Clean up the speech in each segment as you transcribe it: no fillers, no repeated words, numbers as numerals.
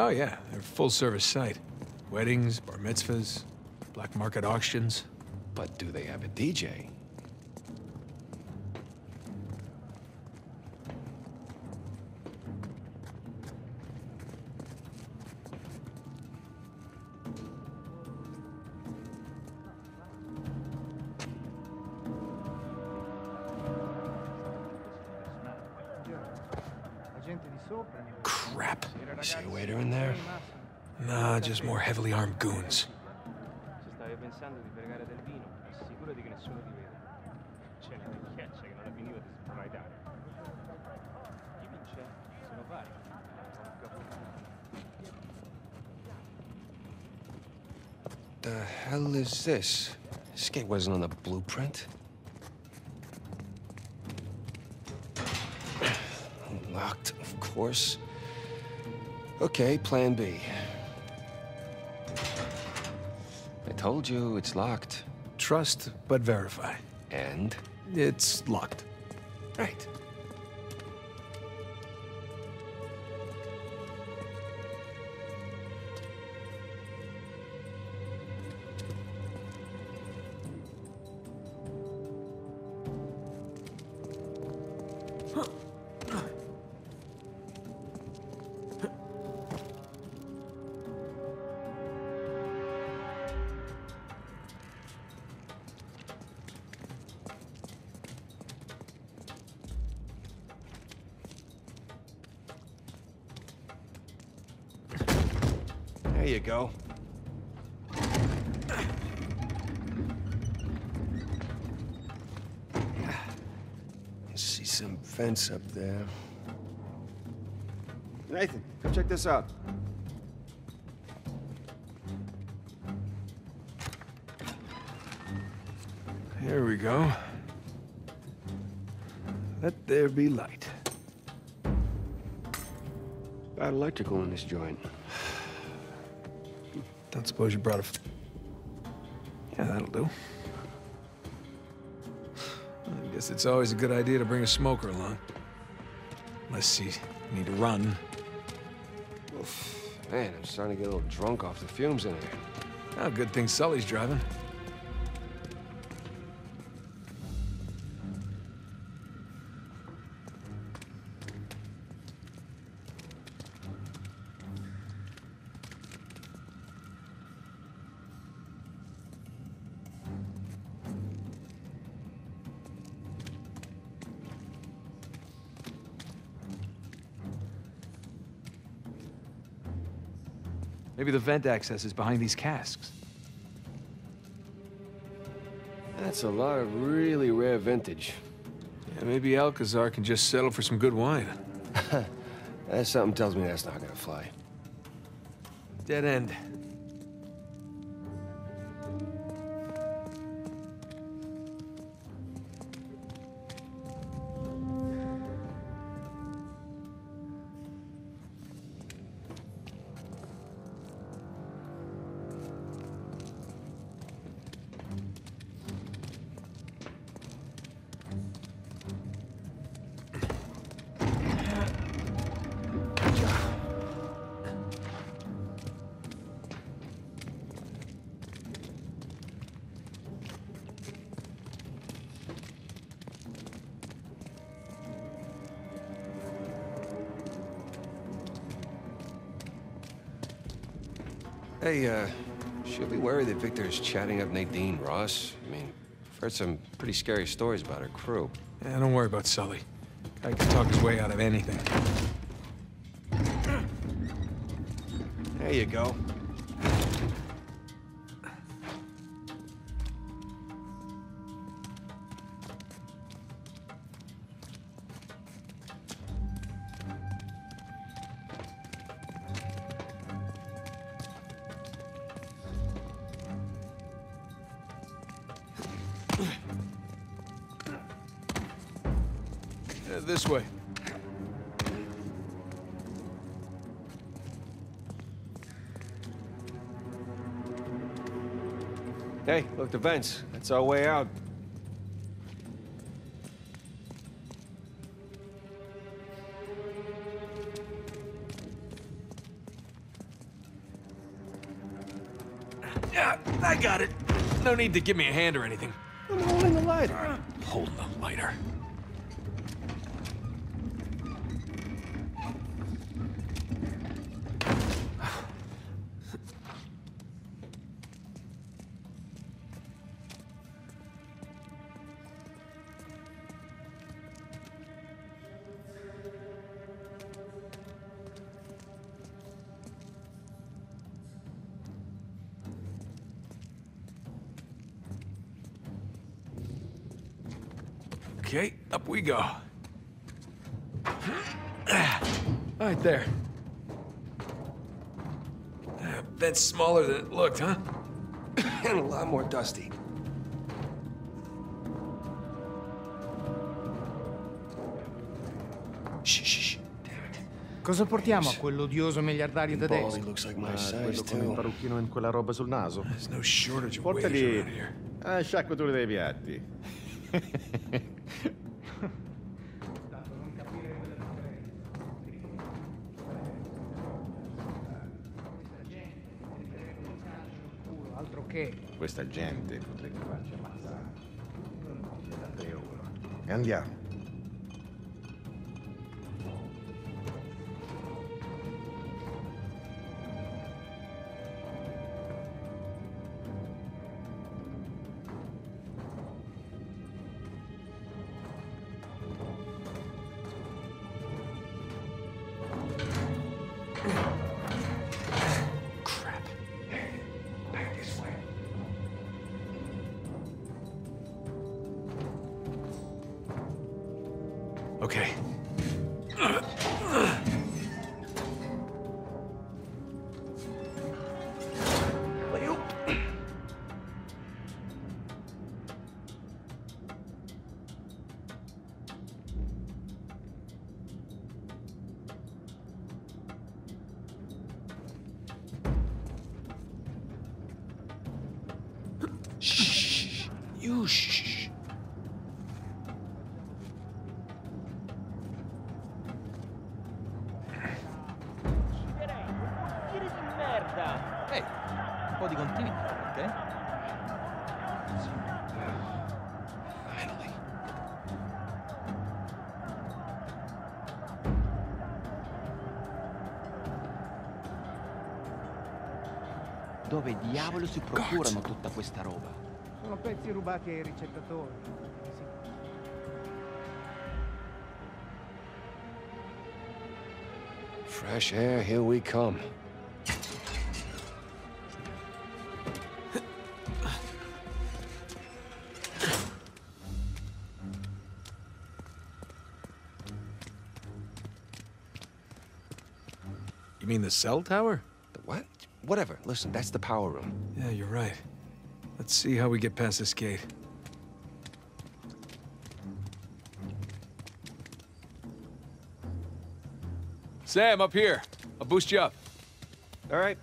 Oh, yeah. They're a full-service site. Weddings, bar mitzvahs, black market auctions. But do they have a DJ? Crap. You see a waiter in there? Nah, just more heavily armed goons. The hell is this? This gate wasn't on the blueprint. Locked, of course. Okay, plan B. I told you, it's locked. Trust, but verify. And? It's locked. Right. There you go. I see some fence up there. Nathan, come check this out. Here we go. Let there be light. Bad electrical in this joint. Don't suppose you brought a... Yeah, that'll do. I guess it's always a good idea to bring a smoker along. Unless you need to run. Oof. Man, I'm starting to get a little drunk off the fumes in here. Oh, good thing Sully's driving. Maybe the vent access is behind these casks. That's a lot of really rare vintage. Yeah, maybe Alcazar can just settle for some good wine. Something tells me that's not gonna fly. Dead end. Hey, should we worry that Victor is chatting up Nadine Ross? I mean, I've heard some pretty scary stories about her crew. Yeah, don't worry about Sully. I can talk his way out of anything. There you go. This way. Hey, look, the vents. That's our way out. Yeah, I got it. No need to give me a hand or anything. I'm holding the lighter. I'm holding the lighter. Okay, up we go. Right there. That's smaller than it looked, huh? And a lot more dusty. Shh, shh, shh. Cosa portiamo a quell'odioso miliardario tedesco? Quello con il parrucchino e quella roba sul naso. Portali a sciacquature dei piatti. Questa gente potrebbe farci ammazzare da 3 ore. E andiamo. Okay. Shh. You shh. Dove diavolo si procurano tutta questa roba? Sono pezzi rubati ai ricettatori. Fresh air, here we come. You mean the cell tower? The what? Whatever. Listen, that's the power room. Yeah, you're right. Let's see how we get past this gate. Sam, up here. I'll boost you up. All right.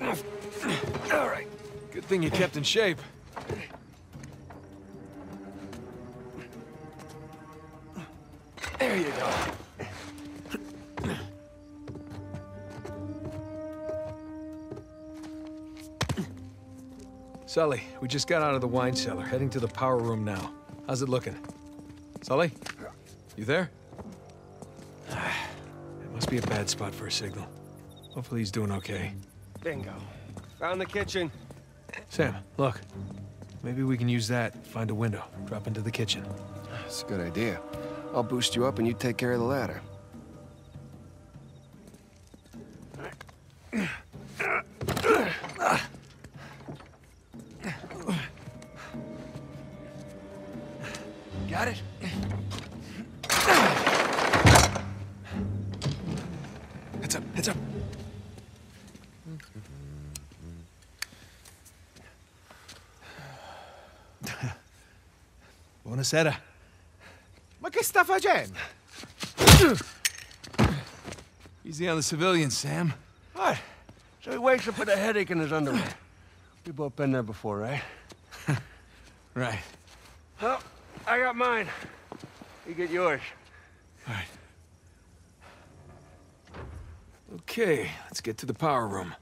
All right. Good thing you kept in shape. There you go. Sully, we just got out of the wine cellar, heading to the power room now. How's it looking? Sully? You there? It must be a bad spot for a signal. Hopefully he's doing okay. Bingo. Found the kitchen. Sam, look. Maybe we can use that, find a window, drop into the kitchen. That's a good idea. I'll boost you up and you take care of the ladder. Got it? Heads up, heads up. Buonasera. Ma che sta facendo? Easy on the civilians, Sam. All right. So he wakes up with a headache in his underwear. We've both been there before, right? Right. Well, I got mine. You get yours. All right. Okay, let's get to the power room.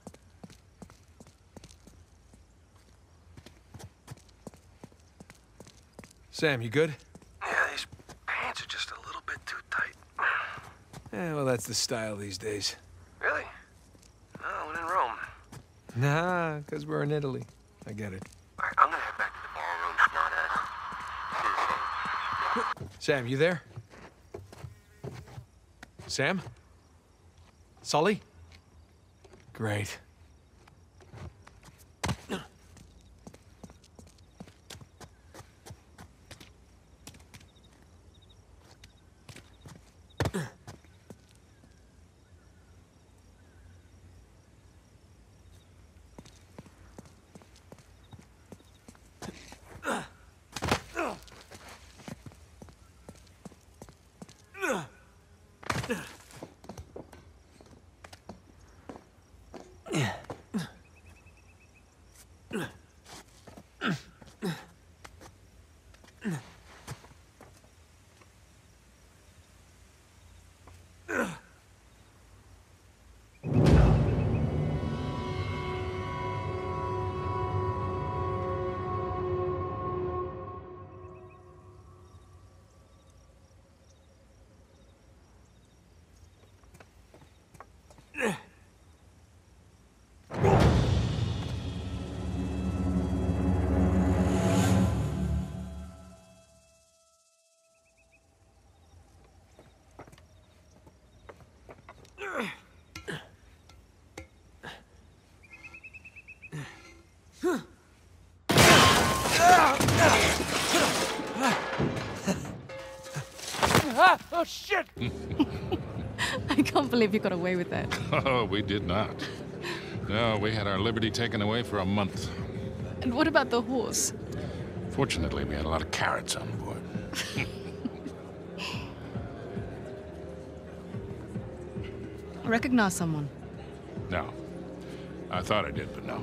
Sam, you good? Yeah, these pants are just a little bit too tight. Yeah, well, that's the style these days. Really? No, when in Rome. Nah, because we're in Italy. I get it. All right, I'm gonna head back to the ballroom. It's not us. Sam, you there? Sam? Sully? Great. Oh, shit! I can't believe you got away with that. Oh, we did not. No, we had our liberty taken away for a month. And what about the horse? Fortunately, we had a lot of carrots on board. Recognize someone? No. I thought I did, but no.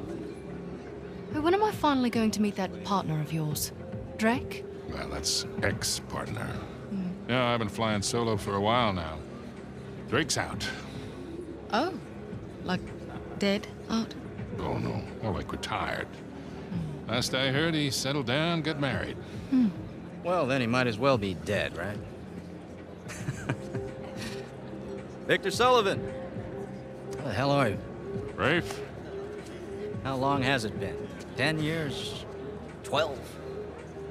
Hey, when am I finally going to meet that partner of yours? Drake? Well, that's ex-partner. No, I've been flying solo for a while now. Drake's out. Oh, like dead out? Oh, no, more like retired. Last I heard, he settled down, got married. Well, then he might as well be dead, right? Victor Sullivan! How the hell are you? Rafe? How long has it been? 10 years? 12?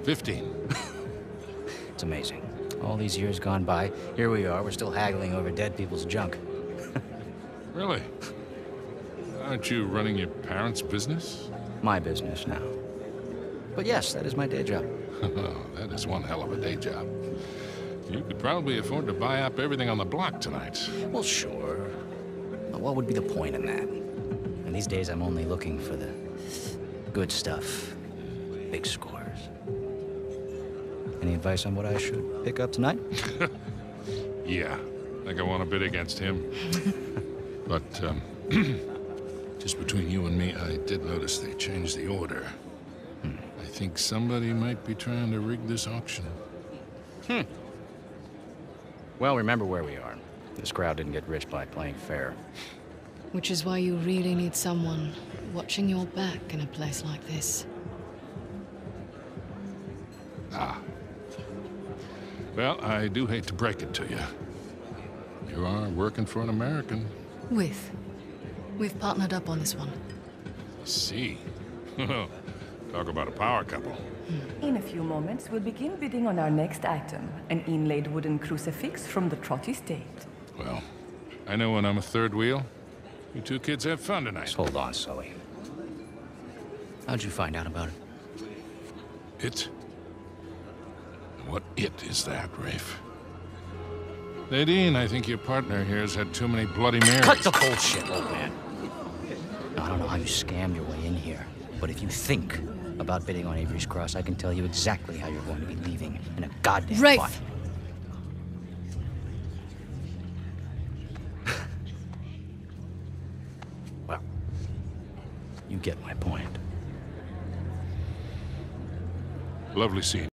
15. It's amazing. All these years gone by, here we are, we're still haggling over dead people's junk. Really? Aren't you running your parents' business? My business now. But yes, that is my day job. That is one hell of a day job. You could probably afford to buy up everything on the block tonight. Well, sure. But what would be the point in that? And these days, I'm only looking for the good stuff. Big scores. Any advice on what I should pick up tonight? Yeah, I think I want to bid against him. But just between you and me, I did notice they changed the order. I think somebody might be trying to rig this auction. Well, remember where we are. This crowd didn't get rich by playing fair. Which is why you really need someone watching your back in a place like this. Ah. Well, I do hate to break it to you. You are working for an American. We've partnered up on this one. I see. Talk about a power couple. In a few moments, we'll begin bidding on our next item, an inlaid wooden crucifix from the Trotti Estate. Well, I know when I'm a third wheel. You two kids have fun tonight. Just hold on, Sully. How'd you find out about it? It? What it is that, Rafe? Nadine, I think your partner here's had too many Bloody Marys. Cut the bullshit, old man. I don't know how you scam your way in here, but if you think about bidding on Avery's Cross, I can tell you exactly how you're going to be leaving in a goddamn Rafe. Fight. Well, you get my point. Lovely scene.